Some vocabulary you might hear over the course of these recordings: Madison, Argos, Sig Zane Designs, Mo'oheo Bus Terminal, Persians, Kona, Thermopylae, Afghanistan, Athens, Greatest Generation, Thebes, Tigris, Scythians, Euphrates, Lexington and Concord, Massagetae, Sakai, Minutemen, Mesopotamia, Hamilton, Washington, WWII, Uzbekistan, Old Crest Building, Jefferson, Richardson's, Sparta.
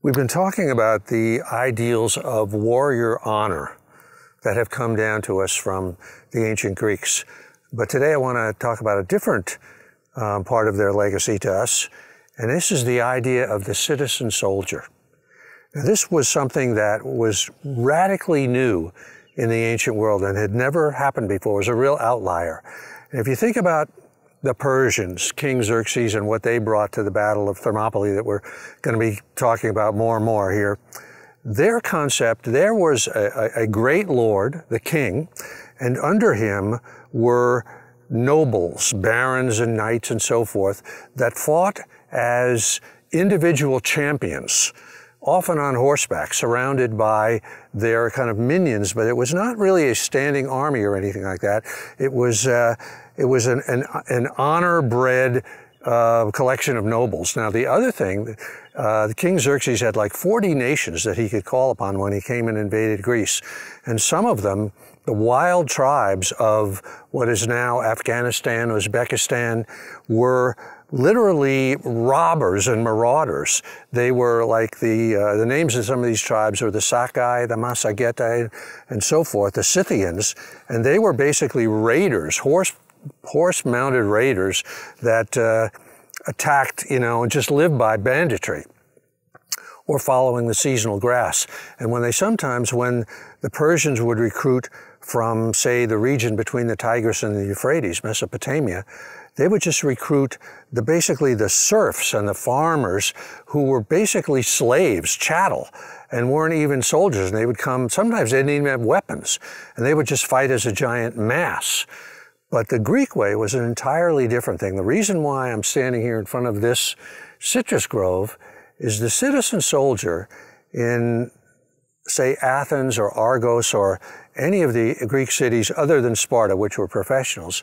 We've been talking about the ideals of warrior honor that have come down to us from the ancient Greeks. But today I want to talk about a different part of their legacy to us, and this is the idea of the citizen soldier. Now, this was something that was radically new in the ancient world and had never happened before. It was a real outlier. And if you think about the Persians, King Xerxes, and what they brought to the Battle of Thermopylae that we're going to be talking about more and more here, their concept, there was a great lord, the king, and under him were nobles, barons and knights and so forth, that fought as individual champions, often on horseback, surrounded by their kind of minions, but it was not really a standing army or anything like that. It was an honor-bred collection of nobles. Now, the other thing, the King Xerxes had like 40 nations that he could call upon when he came and invaded Greece, and some of them, the wild tribes of what is now Afghanistan, Uzbekistan, were literally robbers and marauders. They were like the names of some of these tribes were the Sakai, the Massagetae, and so forth, the Scythians, and they were basically raiders, horse-mounted raiders that attacked, you know, and just lived by banditry or following the seasonal grass. And when the Persians would recruit from, say, the region between the Tigris and the Euphrates, Mesopotamia, they would just recruit basically the serfs and the farmers who were basically slaves, chattel, and weren't even soldiers. And they would come, sometimes they didn't even have weapons, and they would just fight as a giant mass. But the Greek way was an entirely different thing. The reason why I'm standing here in front of this citrus grove is the citizen soldier in, say, Athens or Argos or any of the Greek cities other than Sparta, which were professionals,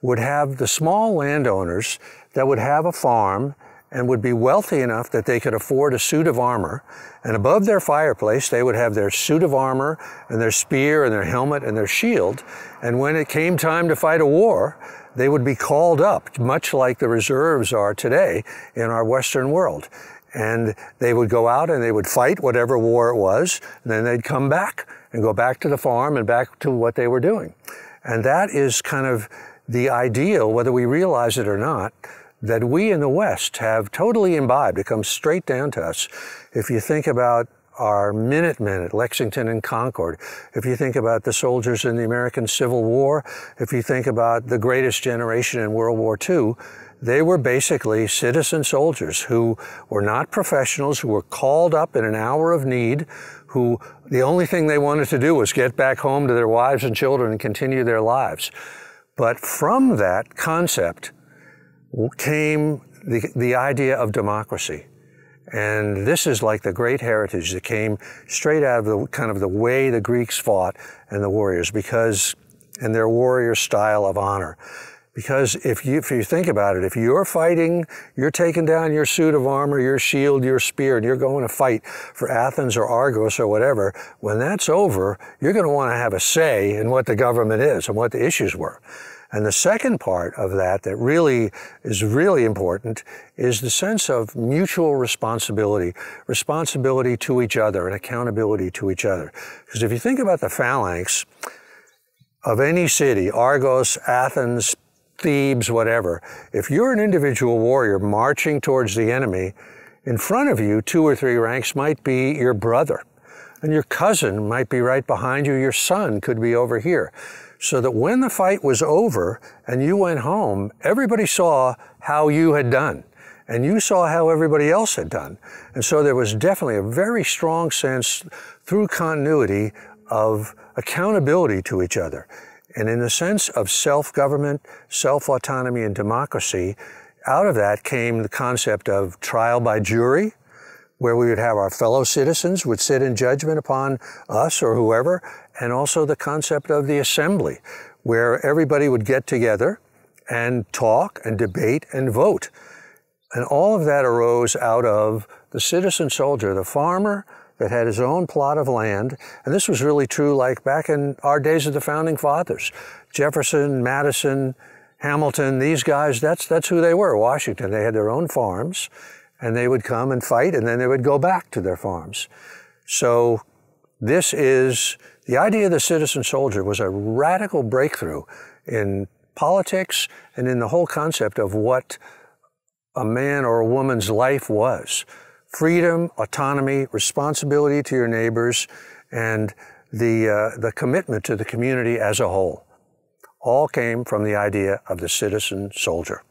would have the small landowners that would have a farm and would be wealthy enough that they could afford a suit of armor. And above their fireplace, they would have their suit of armor and their spear and their helmet and their shield. And when it came time to fight a war, they would be called up, much like the reserves are today in our Western world. And they would go out and they would fight whatever war it was, and then they'd come back and go back to the farm and back to what they were doing. And that is kind of the ideal, whether we realize it or not, that we in the West have totally imbibed. It comes straight down to us. If you think about our Minutemen at Lexington and Concord, if you think about the soldiers in the American Civil War, if you think about the greatest generation in World War II, they were basically citizen soldiers who were not professionals, who were called up in an hour of need, who the only thing they wanted to do was get back home to their wives and children and continue their lives. But from that concept came the idea of democracy. And this is like the great heritage that came straight out of the kind of the way the Greeks fought and the warriors, because, and their warrior style of honor. Because if you think about it, if you're fighting, you're taking down your suit of armor, your shield, your spear, and you're going to fight for Athens or Argos or whatever, when that's over, you're going to want to have a say in what the government is and what the issues were. And the second part of that really is really important is the sense of mutual responsibility to each other and accountability to each other. Because if you think about the phalanx of any city, Argos, Athens, Thebes, whatever, if you're an individual warrior marching towards the enemy, in front of you, 2 or 3 ranks might be your brother, and your cousin might be right behind you, your son could be over here. So that when the fight was over and you went home, everybody saw how you had done, and you saw how everybody else had done. And so there was definitely a very strong sense through continuity of accountability to each other. And in the sense of self-government, self-autonomy, and democracy, out of that came the concept of trial by jury, where we would have our fellow citizens would sit in judgment upon us or whoever, and also the concept of the assembly, where everybody would get together and talk and debate and vote. And all of that arose out of the citizen soldier, the farmer, that had his own plot of land. And this was really true like back in our days of the Founding Fathers. Jefferson, Madison, Hamilton, these guys, that's who they were, Washington. They had their own farms, and they would come and fight, and then they would go back to their farms. So this is, the idea of the citizen soldier was a radical breakthrough in politics and in the whole concept of what a man or a woman's life was. Freedom, autonomy, responsibility to your neighbors, and the commitment to the community as a whole all came from the idea of the citizen soldier.